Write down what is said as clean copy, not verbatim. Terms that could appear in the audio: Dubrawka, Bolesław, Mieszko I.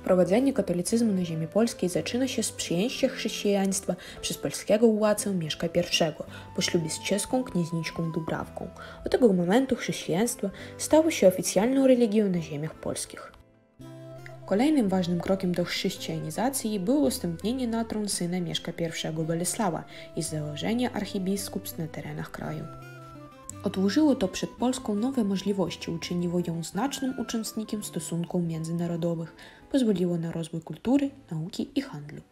Wprowadzenie katolicyzmu na ziemi polskiej zaczyna się z przyjęcia chrześcijaństwa przez polskiego władcę Mieszka I po ślubie z czeską księżniczką Dubrawką. Od tego momentu chrześcijaństwo stało się oficjalną religią na ziemiach polskich. Kolejnym ważnym krokiem do chrześcijanizacji było ustąpienie na tron syna Mieszka I Bolesława i założenie archibiskupstw na terenach kraju. Otworzyło to przed Polską nowe możliwości, uczyniło ją znacznym uczestnikiem stosunków międzynarodowych, pozwoliło na rozwój kultury, nauki i handlu.